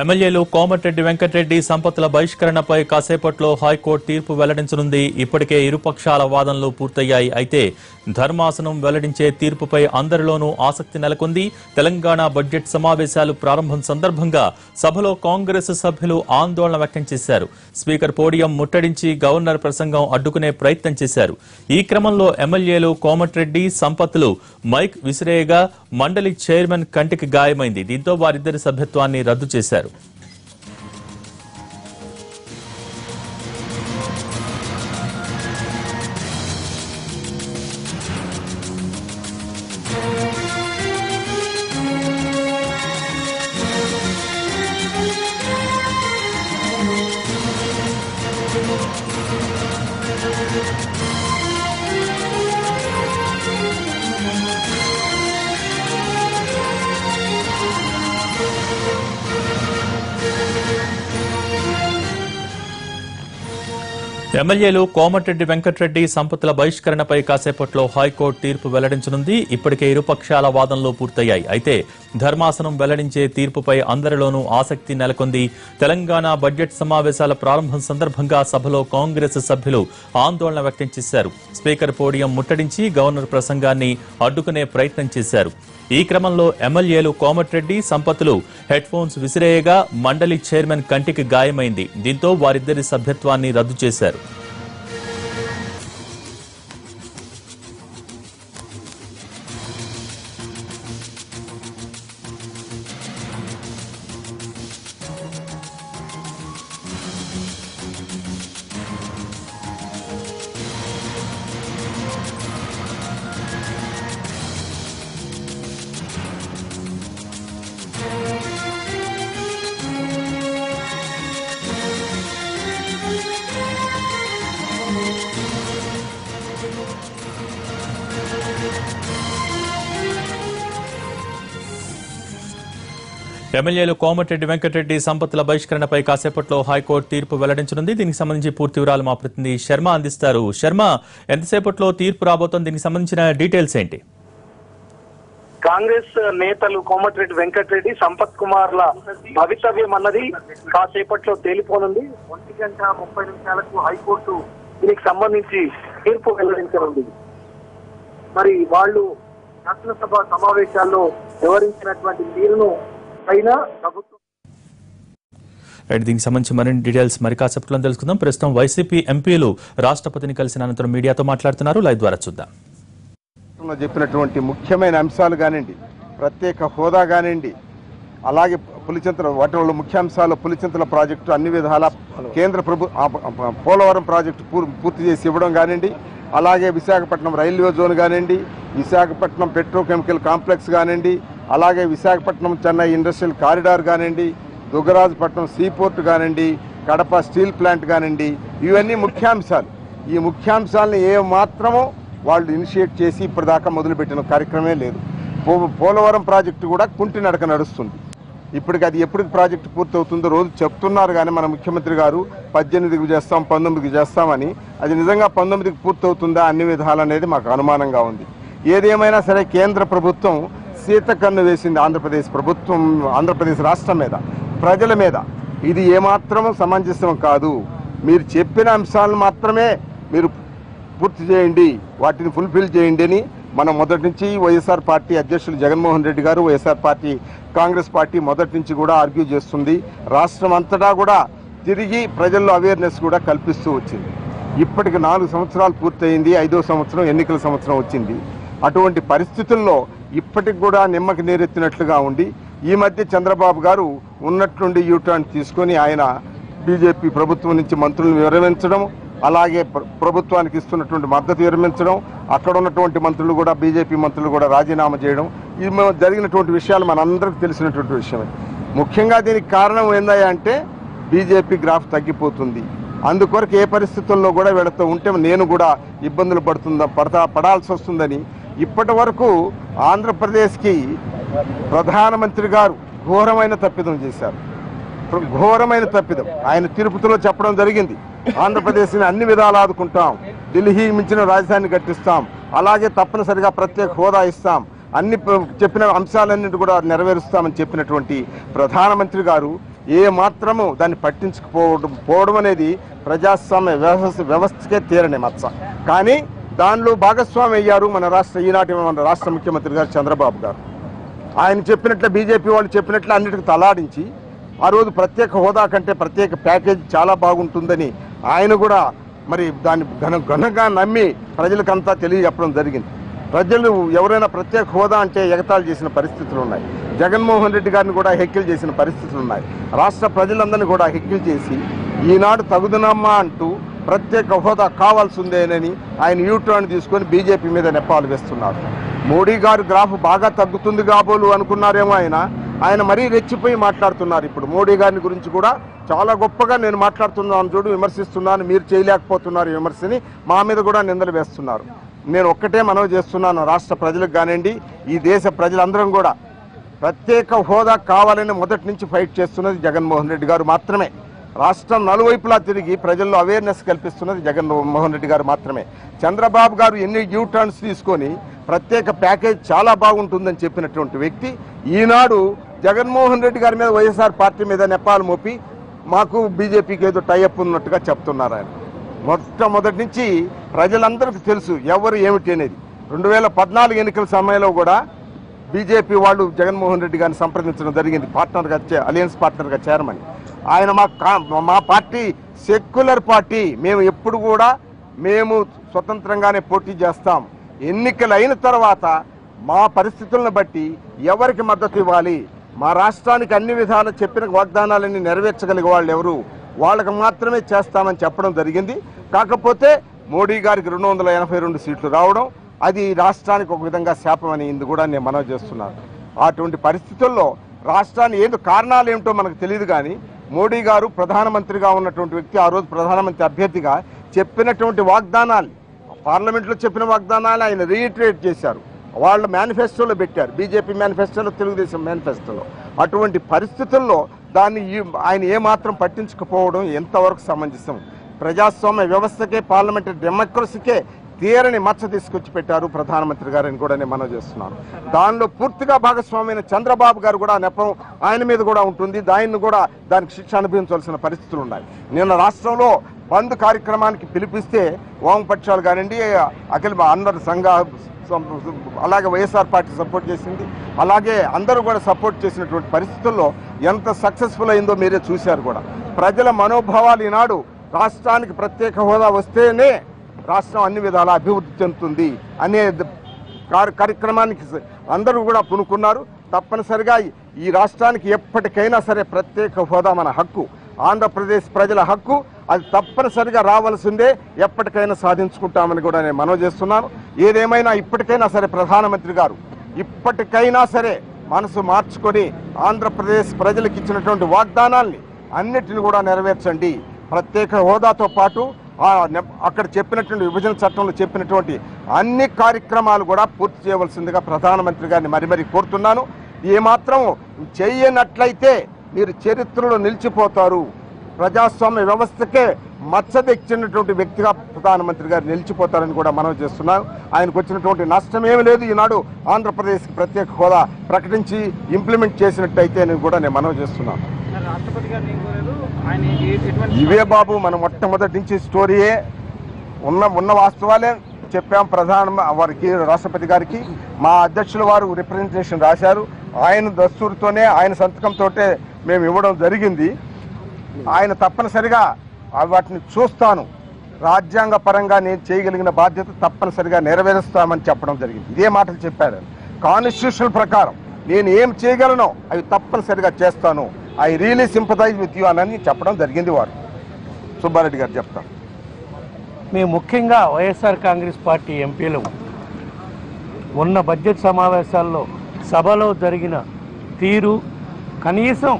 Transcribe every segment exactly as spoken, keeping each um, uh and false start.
ఎమ్మెల్యేలు కోమటిరెడ్డి వెంకటరెడ్డి సంపత్తుల బహిష్కరణపై కాసేపట్లో హైకోర్టు తీర్పు వెల్లడించనుంది. ఇప్పటికే ఇరుపక్షాల వాదనలు పూర్తయ్యాయి. అయితే ధర్మాసనం వెల్లడించే తీర్పుపై అందరిలోనూ ఆసక్తి నెలకొంది. తెలంగాణ బడ్జెట్ సమావేశాలు ప్రారంభం సందర్భంగా సభలో కాంగ్రెస్ సభ్యులు ఆందోళన వ్యక్తం చేశారు. స్పీకర్ పోడియం ముట్టడించి గవర్నర్ ప్రసంగం అడ్డుకునే ప్రయత్నం చేశారు. ఈ క్రమంలో ఎమ్మెల్యేలు కోమటిరెడ్డి సంపత్తులు మైక్ విసిరేయగా మండలి చైర్మన్ కంటికి గాయమైంది. దీంతో వారిద్దరి సభ్యత్వాన్ని రద్దు చేశారు. ఎమ్మెల్యేలు కోమటిరెడ్డి వెంకటరెడ్డి సంపత్తుల బహిష్కరణపై కాసేపట్లో హైకోర్టు తీర్పు వెల్లడించనుంది. ఇప్పటికే ఇరుపక్షాల వాదనలు పూర్తయ్యాయి. అయితే ధర్మాసనం వెల్లడించే తీర్పుపై అందరిలోనూ ఆసక్తి నెలకొంది. తెలంగాణ బడ్జెట్ సమావేశాల ప్రారంభం సందర్భంగా సభలో కాంగ్రెస్ సభ్యులు ఆందోళన వ్యక్తం చేశారు. స్పీకర్ పోడియం ముట్టడించి గవర్నర్ ప్రసంగాన్ని అడ్డుకునే ప్రయత్నం చేశారు. ఈ క్రమంలో ఎమ్మెల్యేలు కోమటిరెడ్డి సంపత్తులు హెడ్ ఫోన్స్ విసిరేయగా మండలి చైర్మన్ కంటికి గాయమైంది. దీంతో వారిద్దరి సభ్యత్వాన్ని రద్దు చేశారు. ఎమ్మెల్యేలు కోమటిరెడ్డి వెంకటరెడ్డి సంపత్తుల బహిష్కరణపై కాసేపట్లో హైకోర్టు తీర్పు వెల్లడించనుంది. దీనికి సంబంధించి పూర్తి వివరాలు మా ప్రతినిధి శర్మ అందిస్తారు. శర్మ, ఎంతసేపట్లో తీర్పు రాబోతోంది? దీనికి సంబంధించిన డీటెయిల్స్ ఏంటి? కాంగ్రెస్ నేతలు కోమటిరెడ్డి వెంకటరెడ్డి సంపత్ కుమార్ల భవితవ్యం అన్నది కాసేపట్లో తేలిపోనుంది. ఒంటి గంట ముప్పై నిమిషాలకు హైకోర్టు దీనికి సంబంధించి తీర్పు వెల్లడించనుంది. మరి వాళ్ళు శాసనసభ సమావేశాల్లో వివరించినటువంటి తీరును దీనికి సంబంధించి మరిన్ని డీటెయిల్స్ మరి కాసేపట్లో తెలుసుకుందాం. ప్రస్తుతం వైసీపీ ఎంపీలు రాష్ట్రపతిని కలిసిన అనంతరం మీడియాతో మాట్లాడుతున్నారు. లైవ్ ద్వారా చూద్దాం. చెప్పినటువంటి ముఖ్యమైన అంశాలు కానివ్వండి, ప్రత్యేక హోదా కానివ్వండి, అలాగే పులిచింతల వాటి ముఖ్యాంశాలు, పులిచింతల ప్రాజెక్టు అన్ని విధాల కేంద్ర ప్రభుత్వ పోలవరం ప్రాజెక్టు పూర్తి చేసి ఇవ్వడం కానివ్వండి, అలాగే విశాఖపట్నం రైల్వే జోన్ కానివ్వండి, విశాఖపట్నం పెట్రోకెమికల్ కాంప్లెక్స్ కానివ్వండి, అలాగే విశాఖపట్నం చెన్నై ఇండస్ట్రియల్ కారిడార్ కానివ్వండి, దుగ్గరాజపట్నం సీపోర్ట్ కానివ్వండి, కడప స్టీల్ ప్లాంట్ కానివ్వండి, ఇవన్నీ ముఖ్యాంశాలు. ఈ ముఖ్యాంశాలను ఏ మాత్రమో వాళ్ళు ఇనిషియేట్ చేసి ఇప్పటిదాకా మొదలుపెట్టిన కార్యక్రమే లేదు. పో పోలవరం ప్రాజెక్టు కూడా కుంటి నడక నడుస్తుంది. ఇప్పటికి అది ఎప్పటికి ప్రాజెక్టు పూర్తవుతుందో రోజు చెప్తున్నారు. కానీ మన ముఖ్యమంత్రి గారు పద్దెనిమిదికి చేస్తాం, పంతొమ్మిదికి చేస్తామని, అది నిజంగా పంతొమ్మిదికి పూర్తవుతుందా అన్ని విధాలనేది మాకు అనుమానంగా ఉంది. ఏదేమైనా సరే కేంద్ర ప్రభుత్వం సీతకన్ను వేసింది ఆంధ్రప్రదేశ్ ప్రభుత్వం, ఆంధ్రప్రదేశ్ రాష్ట్రం మీద, ప్రజల మీద. ఇది ఏమాత్రం సమంజసం కాదు. మీరు చెప్పిన అంశాలను మాత్రమే మీరు పూర్తి చేయండి, వాటిని ఫుల్ఫిల్ చేయండి అని మనం మొదటి నుంచి వైఎస్ఆర్ పార్టీ అధ్యక్షులు జగన్మోహన్ రెడ్డి గారు, వైఎస్ఆర్ పార్టీ కాంగ్రెస్ పార్టీ మొదటి నుంచి కూడా ఆర్గ్యూ చేస్తుంది. రాష్ట్రం అంతటా కూడా తిరిగి ప్రజల్లో అవేర్నెస్ కూడా కల్పిస్తూ వచ్చింది. ఇప్పటికి నాలుగు సంవత్సరాలు పూర్తయింది. ఐదో సంవత్సరం ఎన్నికల సంవత్సరం వచ్చింది. అటువంటి పరిస్థితుల్లో ఇప్పటికి కూడా నిమ్మకి నీరెత్తినట్లుగా ఉండి ఈ మధ్య చంద్రబాబు గారు ఉన్నట్టుండి యూటర్న్ తీసుకొని ఆయన బీజేపీ ప్రభుత్వం నుంచి మంత్రులను విరమించడం, అలాగే ప్రభుత్వానికి ఇస్తున్నటువంటి మద్దతు విరమించడం, అక్కడ ఉన్నటువంటి మంత్రులు కూడా బీజేపీ మంత్రులు కూడా రాజీనామా చేయడం, ఈ జరిగినటువంటి విషయాలు మనందరికీ తెలిసినటువంటి విషయమే. ముఖ్యంగా దీనికి కారణం ఏందయ్యా అంటే బీజేపీ గ్రాఫ్ తగ్గిపోతుంది. అందుకొరకు ఏ పరిస్థితుల్లో కూడా వీళ్ళతో ఉంటే నేను కూడా ఇబ్బందులు పడుతుందా పడతా పడాల్సి వస్తుందని ఇప్పటి వరకు ఆంధ్రప్రదేశ్కి ప్రధానమంత్రి గారు ఘోరమైన తప్పిదం చేశారు. ఘోరమైన తప్పిదం ఆయన తిరుపతిలో చెప్పడం జరిగింది. ఆంధ్రప్రదేశ్ని అన్ని విధాలు ఆదుకుంటాం, ఢిల్లీ మించిన రాజధాని కట్టిస్తాం, అలాగే తప్పనిసరిగా ప్రత్యేక హోదా ఇస్తాం, అన్ని చెప్పిన అంశాలన్నింటి కూడా నెరవేరుస్తామని చెప్పినటువంటి ప్రధానమంత్రి గారు ఏ మాత్రము దాన్ని పట్టించుకోవడం పోవడం అనేది ప్రజాస్వామ్య వ్యవస్థ వ్యవస్థకే తీరని మచ్చ. కానీ దానిలో భాగస్వామి అయ్యారు మన రాష్ట్ర ఈనాటి మన రాష్ట్ర ముఖ్యమంత్రి గారు చంద్రబాబు గారు. ఆయన చెప్పినట్లు బీజేపీ వాళ్ళు చెప్పినట్లు అన్నిటికీ తలాడించి ఆ రోజు ప్రత్యేక హోదా కంటే ప్రత్యేక ప్యాకేజీ చాలా బాగుంటుందని ఆయన కూడా మరి దాన్ని ఘన ఘనంగా నమ్మి ప్రజలకంతా తెలియజెప్పడం జరిగింది. ప్రజలు ఎవరైనా ప్రత్యేక హోదా అంటే ఎగతాళి చేసిన పరిస్థితులు ఉన్నాయి. జగన్మోహన్ రెడ్డి గారిని కూడా హెక్కిల్ చేసిన పరిస్థితులు ఉన్నాయి. రాష్ట్ర ప్రజలందరినీ కూడా హెక్కిల్ చేసి ఈనాడు తగుదనమ్మా అంటూ ప్రత్యేక హోదా కావాల్సిందేనని ఆయన యూటర్న్ తీసుకొని బీజేపీ మీద నెప్పాలు వేస్తున్నారు. మోడీ గారు గ్రాఫ్ బాగా తగ్గుతుంది కాబోలు అనుకున్నారేమో ఆయన ఆయన మరీ రెచ్చిపోయి మాట్లాడుతున్నారు. ఇప్పుడు మోడీ గారిని గురించి కూడా చాలా గొప్పగా నేను మాట్లాడుతున్నాను చూడు, విమర్శిస్తున్నాను, మీరు చేయలేకపోతున్నారు విమర్శని, మా మీద కూడా నిందలు వేస్తున్నారు. నేను ఒక్కటే మనవి చేస్తున్నాను రాష్ట్ర ప్రజలకు కానివ్వండి, ఈ దేశ ప్రజలందరం కూడా ప్రత్యేక హోదా కావాలని మొదటి నుంచి ఫైట్ చేస్తున్నది జగన్మోహన్ రెడ్డి గారు మాత్రమే. రాష్ట్రం నలువైపులా తిరిగి ప్రజల్లో అవేర్నెస్ కల్పిస్తున్నది జగన్మోహన్ రెడ్డి గారు మాత్రమే. చంద్రబాబు గారు ఎన్ని యూ టర్న్స్ తీసుకొని ప్రత్యేక ప్యాకేజ్ చాలా బాగుంటుందని చెప్పినటువంటి వ్యక్తి ఈనాడు జగన్మోహన్ రెడ్డి గారి మీద వైఎస్ఆర్ పార్టీ మీద నెపాలు మోపి మాకు బీజేపీకి ఏదో టైఅప్ ఉన్నట్టుగా చెప్తున్నారు. ఆయన మొట్టమొదటి నుంచి ప్రజలందరికీ తెలుసు ఎవరు ఏమిటి అనేది. రెండు వేల పద్నాలుగు ఎన్నికల సమయంలో కూడా బీజేపీ వాళ్ళు జగన్మోహన్ రెడ్డి గారిని సంప్రదించడం జరిగింది పార్ట్నర్గా, అలయన్స్ పార్ట్నర్గా చేరమని. ఆయన మా మా పార్టీ సెక్యులర్ పార్టీ, మేము ఎప్పుడు కూడా మేము స్వతంత్రంగానే పోటీ చేస్తాం, ఎన్నికలు అయిన తర్వాత మా పరిస్థితులను బట్టి ఎవరికి మద్దతు ఇవ్వాలి, మా రాష్ట్రానికి అన్ని విధాలు చెప్పిన వాగ్దానాలన్నీ నెరవేర్చగలిగే వాళ్ళు ఎవరు వాళ్ళకు మాత్రమే చేస్తామని చెప్పడం జరిగింది. కాకపోతే మోడీ గారికి రెండు వందల ఎనభై రెండు సీట్లు రావడం అది రాష్ట్రానికి ఒక విధంగా శాపం అని ఇందు కూడా నేను మనవి చేస్తున్నాను. అటువంటి పరిస్థితుల్లో రాష్ట్రాన్ని ఏదో కారణాలు ఏమిటో మనకు తెలియదు కానీ మోడీ గారు ప్రధానమంత్రిగా ఉన్నటువంటి వ్యక్తి ఆ రోజు ప్రధానమంత్రి అభ్యర్థిగా చెప్పినటువంటి వాగ్దానాలు పార్లమెంట్లో చెప్పిన వాగ్దానాలు ఆయన రీఇటరేట్ చేశారు, వాళ్ళ మేనిఫెస్టోలో పెట్టారు, బీజేపీ మేనిఫెస్టోలో, తెలుగుదేశం మేనిఫెస్టోలో. అటువంటి పరిస్థితుల్లో దాన్ని ఆయన ఏమాత్రం పట్టించుకుపోవడం ఎంతవరకు సమంజసం? ప్రజాస్వామ్య వ్యవస్థకే పార్లమెంటరీ డెమోక్రసీకే తీరని మచ్చ తీసుకొచ్చి పెట్టారు ప్రధానమంత్రి గారిని కూడా నేను మనవి చేస్తున్నాను. దానిలో పూర్తిగా భాగస్వామైన చంద్రబాబు గారు కూడా నెపం ఆయన మీద కూడా ఉంటుంది, దాన్ని కూడా దానికి శిక్ష అనుభవించవలసిన పరిస్థితులు ఉన్నాయి. నిన్న రాష్ట్రంలో బంద్ కార్యక్రమానికి పిలిపిస్తే వామపక్షాలు కానివ్వండి, అఖిల అందరు సంఘ అలాగే వైఎస్ఆర్ పార్టీ సపోర్ట్ చేసింది, అలాగే అందరూ కూడా సపోర్ట్ చేసినటువంటి పరిస్థితుల్లో ఎంత సక్సెస్ఫుల్ అయిందో మీరే చూశారు కూడా. ప్రజల మనోభావాలు ఈనాడు రాష్ట్రానికి ప్రత్యేక హోదా వస్తేనే రాష్ట్రం అన్ని విధాల అభివృద్ధి చెందుతుంది అనే కార్యక్రమానికి అందరూ కూడా పూనుకున్నారు. తప్పనిసరిగా ఈ రాష్ట్రానికి ఎప్పటికైనా సరే ప్రత్యేక హోదా మన హక్కు, ఆంధ్రప్రదేశ్ ప్రజల హక్కు, అది తప్పనిసరిగా రావాల్సిందే, ఎప్పటికైనా సాధించుకుంటామని కూడా నేను మనవి చేస్తున్నాను. ఏదేమైనా ఇప్పటికైనా సరే ప్రధానమంత్రి గారు ఇప్పటికైనా సరే మనసు మార్చుకొని ఆంధ్రప్రదేశ్ ప్రజలకు ఇచ్చినటువంటి వాగ్దానాల్ని అన్నిటిని కూడా నెరవేర్చండి. ప్రత్యేక హోదాతో పాటు అక్కడ చెప్పినటువంటి విభజన చట్టంలో చెప్పినటువంటి అన్ని కార్యక్రమాలు కూడా పూర్తి చేయవలసిందిగా ప్రధానమంత్రి గారిని మరి మరి కోరుతున్నాను. ఏమాత్రం చేయనట్లయితే మీరు చరిత్రలో నిలిచిపోతారు, ప్రజాస్వామ్య వ్యవస్థకే మచ్చ తెచ్చినటువంటి వ్యక్తిగా ప్రధానమంత్రి గారు నిలిచిపోతారని కూడా మనం చేస్తున్నాం. ఆయనకు వచ్చినటువంటి నష్టం ఏమీ లేదు, ఈనాడు ఆంధ్రప్రదేశ్కి ప్రత్యేక హోదా ప్రకటించి ఇంప్లిమెంట్ చేసినట్టయితే నేను కూడా నేను మనం చేస్తున్నాను. ఇవే బాబు మనం మొట్టమొదటి నుంచి స్టోరీయే, ఉన్న ఉన్న వాస్తవాలే చెప్పాం ప్రధాన వారికి, రాష్ట్రపతి గారికి. మా అధ్యక్షుల వారు రిప్రజెంటేషన్ రాశారు, ఆయన దస్తూరుతోనే ఆయన సంతకంతో మేము ఇవ్వడం జరిగింది. ఆయన తప్పనిసరిగా వాటిని చూస్తాను, రాజ్యాంగ పరంగా నేను చేయగలిగిన బాధ్యత తప్పనిసరిగా నెరవేరుస్తామని చెప్పడం జరిగింది. ఇదే మాటలు చెప్పారు, కాన్స్టిట్యూషన్ ప్రకారం నేను ఏం చేయగలను అవి తప్పనిసరిగా చేస్తాను, I really sympathise with you అని చెప్పడం జరిగింది వారు. సుబ్బారెడ్డి గారు చెప్తారు, మేము ముఖ్యంగా వైఎస్ఆర్ కాంగ్రెస్ పార్టీ ఎంపీలు ఉన్న బడ్జెట్ సమావేశాల్లో సభలో జరిగిన తీరు, కనీసం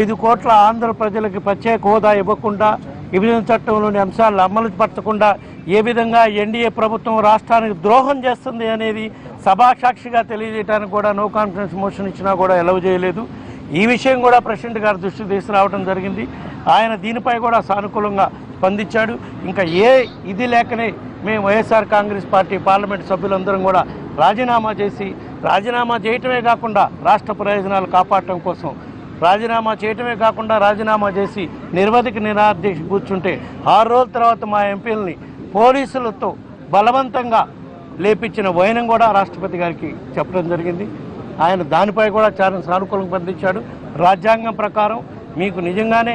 ఐదు కోట్ల ఆంధ్ర ప్రజలకు ప్రత్యేక హోదా ఇవ్వకుండా, విభజన చట్టంలోని అంశాలను అమలు పరచకుండా ఏ విధంగా ఎన్డీఏ ప్రభుత్వం రాష్ట్రానికి ద్రోహం చేస్తుంది అనేది సభాసాక్షిగా తెలియజేయడానికి కూడా నో కాన్ఫిడెన్స్ మోషన్ ఇచ్చినా కూడా ఎలవ్ చేయలేదు. ఈ విషయం కూడా ప్రెసిడెంట్ గారి దృష్టికి తీసుకురావడం జరిగింది. ఆయన దీనిపై కూడా సానుకూలంగా స్పందించాడు. ఇంకా ఏ ఇది లేకనే మేము వైఎస్ఆర్ కాంగ్రెస్ పార్టీ పార్లమెంటు సభ్యులందరం కూడా రాజీనామా చేసి, రాజీనామా చేయటమే కాకుండా రాష్ట్ర ప్రయోజనాలు కాపాడటం కోసం రాజీనామా చేయటమే కాకుండా రాజీనామా చేసి నిర్వధికి నిరాదేశి కూర్చుంటే ఆరు రోజుల తర్వాత మా ఎంపీలని పోలీసులతో బలవంతంగా లేపించిన వైనం కూడా రాష్ట్రపతి గారికి చెప్పడం జరిగింది. ఆయన దానిపై కూడా చాలా సానుకూలం పొందించాడు. రాజ్యాంగం ప్రకారం మీకు నిజంగానే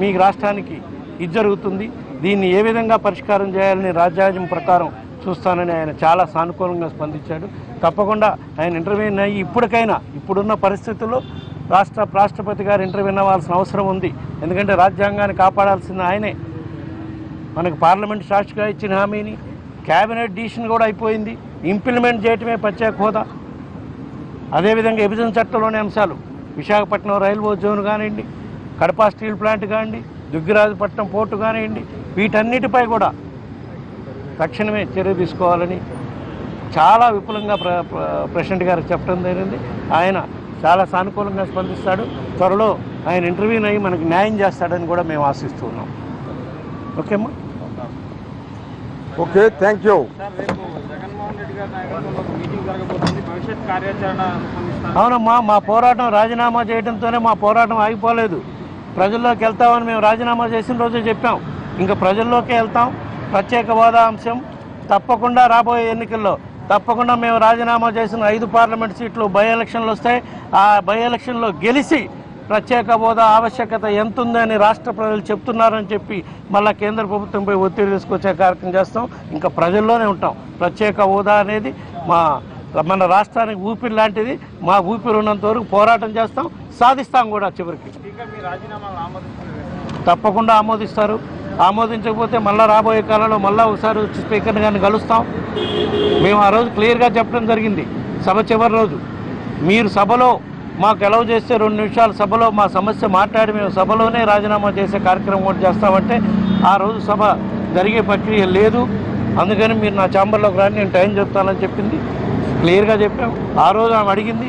మీ రాష్ట్రానికి ఇది జరుగుతుంది, దీన్ని ఏ విధంగా పరిష్కారం చేయాలని రాజ్యాంగం ప్రకారం చూస్తానని ఆయన చాలా సానుకూలంగా స్పందించాడు. తప్పకుండా ఆయన ఇంటర్వ్యూన్ అయ్యి ఇప్పటికైనా ఇప్పుడున్న పరిస్థితుల్లో రాష్ట్ర రాష్ట్రపతి గారు ఇంటర్వ్యూ అవ్వాల్సిన అవసరం ఉంది. ఎందుకంటే రాజ్యాంగాన్ని కాపాడాల్సిన ఆయనే. మనకు పార్లమెంట్ సాక్షిగా ఇచ్చిన హామీని క్యాబినెట్ డిసిషన్ కూడా అయిపోయింది, ఇంప్లిమెంట్ చేయటమే ప్రత్యేక హోదా. అదేవిధంగా విభజన చట్టంలోని అంశాలు విశాఖపట్నం రైల్వే జోన్ కానివ్వండి, కడప స్టీల్ ప్లాంట్ కానివ్వండి, దుగ్గిరాజపట్నం పోర్టు కానివ్వండి, వీటన్నిటిపై కూడా తక్షణమే చర్య తీసుకోవాలని చాలా విపులంగా ప్ర ప్రెసిడెంట్ గారు చెప్పడం జరిగింది. ఆయన చాలా సానుకూలంగా స్పందిస్తాడు. త్వరలో ఆయన ఇంటర్వ్యూని అయ్యి మనకు న్యాయం చేస్తాడని కూడా మేము ఆశిస్తూ ఉన్నాం. ఓకేమ్మా, ఓకే, థ్యాంక్ యూ. అవునమ్మా, మా పోరాటం రాజీనామా చేయడంతోనే మా పోరాటం ఆగిపోలేదు. ప్రజల్లోకి వెళ్తామని మేము రాజీనామా చేసిన రోజే చెప్పాం. ఇంకా ప్రజల్లోకే వెళ్తాం. ప్రత్యేక హోదా అంశం తప్పకుండా రాబోయే ఎన్నికల్లో తప్పకుండా మేము రాజీనామా చేసిన ఐదు పార్లమెంట్ సీట్లు బై ఎలక్షన్లు వస్తాయి. ఆ బై ఎలక్షన్లో గెలిచి ప్రత్యేక హోదా ఆవశ్యకత ఎంత ఉందని రాష్ట్ర ప్రజలు చెప్తున్నారని చెప్పి మళ్ళీ కేంద్ర ప్రభుత్వంపై ఒత్తిడి తీసుకొచ్చే కార్యక్రమం చేస్తాం. ఇంకా ప్రజల్లోనే ఉంటాం. ప్రత్యేక హోదా అనేది మా మన రాష్ట్రానికి ఊపిరి లాంటిది. మా ఊపిరి ఉన్నంత వరకు పోరాటం చేస్తాం, సాధిస్తాం కూడా. చివరికి తప్పకుండా ఆమోదిస్తారు. ఆమోదించకపోతే మళ్ళీ రాబోయే కాలంలో మళ్ళీ ఒకసారి వచ్చి స్పీకర్ని కానీ కలుస్తాం. మేము ఆ రోజు క్లియర్గా చెప్పడం జరిగింది. సభ చివరి రోజు మీరు సభలో మాకు ఎలవ్ చేస్తే రెండు నిమిషాలు సభలో మా సమస్య మాట్లాడి మేము సభలోనే రాజీనామా చేసే కార్యక్రమం కూడా చేస్తామంటే ఆ రోజు సభ జరిగే ప్రక్రియ లేదు. అందుకని మీరు నా ఛాంబర్లోకి రాని, నేను టైం చెప్తానని చెప్పింది. క్లియర్గా చెప్పాం. ఆ రోజు ఆమె అడిగింది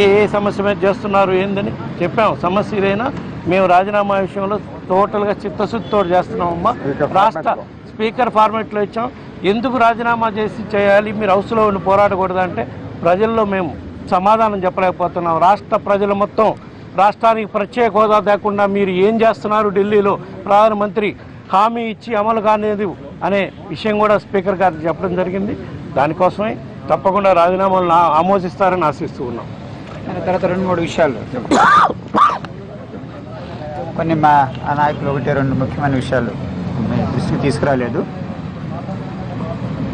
ఏ ఏ సమస్య మీద చేస్తున్నారు ఏందని చెప్పాం. సమస్య ఏదైనా మేము రాజీనామా విషయంలో టోటల్గా చిత్తశుద్ధితో చేస్తున్నామమ్మా. రాష్ట్ర స్పీకర్ ఫార్మేట్లో ఇచ్చాం. ఎందుకు రాజీనామా చేసి చేయాలి, మీరు హౌస్లో ఉండి పోరాడకూడదంటే ప్రజల్లో మేము సమాధానం చెప్పలేకపోతున్నాం. రాష్ట్ర ప్రజలు మొత్తం రాష్ట్రానికి ప్రత్యేక హోదా లేకుండా మీరు ఏం చేస్తున్నారు ఢిల్లీలో, ప్రధానమంత్రి హామీ ఇచ్చి అమలు కానిది అనే విషయం కూడా స్పీకర్ గారికి చెప్పడం జరిగింది. దానికోసమే తప్పకుండా రాజీనామాలను ఆమోదిస్తారని ఆశిస్తూ ఉన్నాం. తర్వాత రెండు మూడు విషయాలు కొన్ని మా నాయకులు ఒకటి రెండు ముఖ్యమైన విషయాలు దృష్టికి తీసుకురాలేదు.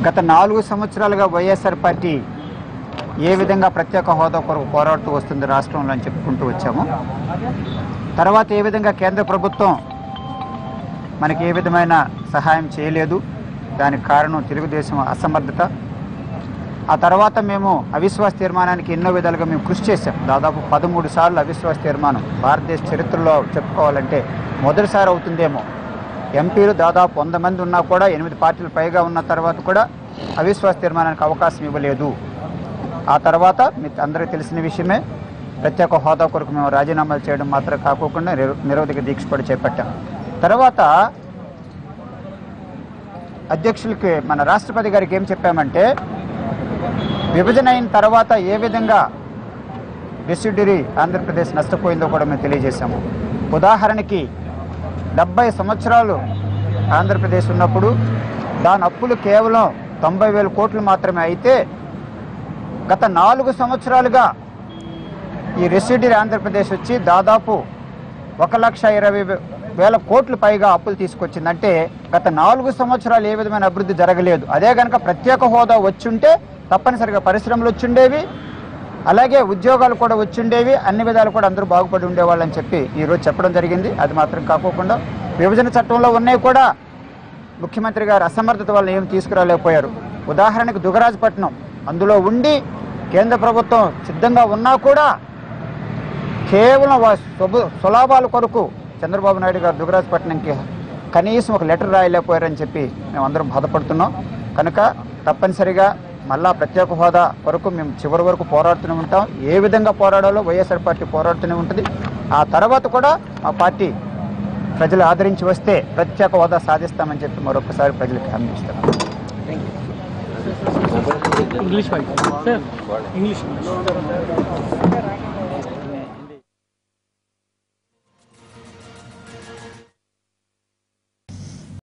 గత నాలుగు సంవత్సరాలుగా వైఎస్ఆర్ పార్టీ ఏ విధంగా ప్రత్యేక హోదా కొరకు పోరాడుతూ వస్తుంది రాష్ట్రంలో అని చెప్పుకుంటూ వచ్చాము. తర్వాత ఏ విధంగా కేంద్ర ప్రభుత్వం మనకి ఏ విధమైన సహాయం చేయలేదు, దానికి కారణం తెలుగుదేశం అసమర్థత. ఆ తర్వాత మేము అవిశ్వాస తీర్మానానికి ఎన్నో విధాలుగా మేము కృషి చేశాం. దాదాపు పదమూడు సార్లు అవిశ్వాస తీర్మానం భారతదేశ చరిత్రలో చెప్పుకోవాలంటే మొదటిసారి అవుతుందేమో. ఎంపీలు దాదాపు వంద మంది ఉన్నా కూడా ఎనిమిది పార్టీలు పైగా ఉన్న తర్వాత కూడా అవిశ్వాస తీర్మానానికి అవకాశం ఇవ్వలేదు. ఆ తర్వాత మీ అందరికీ తెలిసిన విషయమే, ప్రత్యేక హోదా కొరకు మేము రాజీనామాలు చేయడం మాత్రం కాకుండా నిరవధిక దీక్ష కూడా చేపట్టాం. తర్వాత అధ్యక్షులకి మన రాష్ట్రపతి గారికి ఏం చెప్పామంటే, విభజన అయిన తర్వాత ఏ విధంగా రెసిడ్యూరీ ఆంధ్రప్రదేశ్ నష్టపోయిందో కూడా మేము తెలియజేశాము. ఉదాహరణకి డెబ్బై సంవత్సరాలు ఆంధ్రప్రదేశ్ ఉన్నప్పుడు దాని అప్పులు కేవలం తొంభై వేల కోట్లు మాత్రమే అయితే, గత నాలుగు సంవత్సరాలుగా ఈ రెసిడ్యూరీ ఆంధ్రప్రదేశ్ వచ్చి దాదాపు ఒక లక్ష ఇరవై వేల కోట్లు పైగా అప్పులు తీసుకొచ్చిందంటే గత నాలుగు సంవత్సరాలు ఏ విధమైన అభివృద్ధి జరగలేదు. అదే కనుక ప్రత్యేక హోదా వచ్చుంటే తప్పనిసరిగా పరిశ్రమలు వచ్చిండేవి, అలాగే ఉద్యోగాలు కూడా వచ్చిండేవి, అన్ని విధాలు కూడా అందరూ బాగుపడి ఉండేవాళ్ళని చెప్పి ఈరోజు చెప్పడం జరిగింది. అది మాత్రం కాకోకుండా విభజన చట్టంలో ఉన్నాయి కూడా ముఖ్యమంత్రి గారు అసమర్థత వల్ల ఏమి తీసుకురాలేకపోయారు. ఉదాహరణకు దుగరాజపట్నం అందులో ఉండి కేంద్ర ప్రభుత్వం సిద్ధంగా ఉన్నా కూడా కేవలం సులాభాల కొరకు చంద్రబాబు నాయుడు గారు దుగరాజపట్నంకి కనీసం ఒక లెటర్ రాయలేకపోయారని చెప్పి మేము అందరం బాధపడుతున్నాం. కనుక తప్పనిసరిగా మళ్ళా ప్రత్యేక హోదా కొరకు మేము చివరి వరకు పోరాడుతూనే ఉంటాం. ఏ విధంగా పోరాడాలో వైఎస్ఆర్ పార్టీ పోరాడుతూనే ఉంటుంది. ఆ తర్వాత కూడా మా పార్టీ ప్రజలు ఆదరించి వస్తే ప్రత్యేక హోదా సాధిస్తామని చెప్పి మరొకసారి ప్రజలకు హామీ ఇస్తున్నాం. English English